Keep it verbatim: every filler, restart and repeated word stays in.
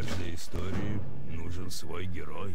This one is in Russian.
каждой истории нужен свой герой.